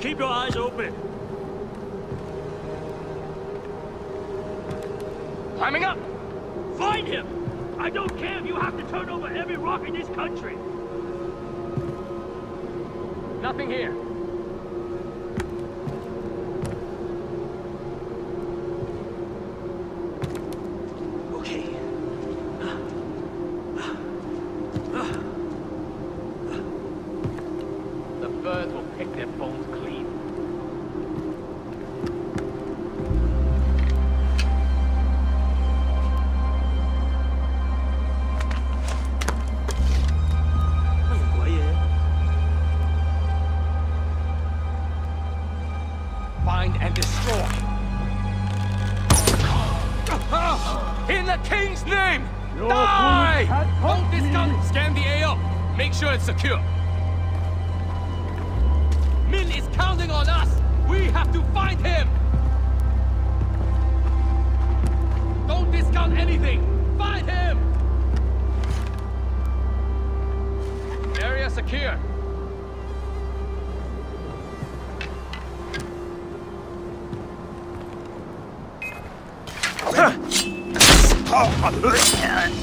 Keep your eyes open. Climbing up! Find him! I don't care if you have to turn over every rock in this country. Nothing here. Secure. Min is counting on us. We have to find him. Don't discount anything. Find him. Area secure.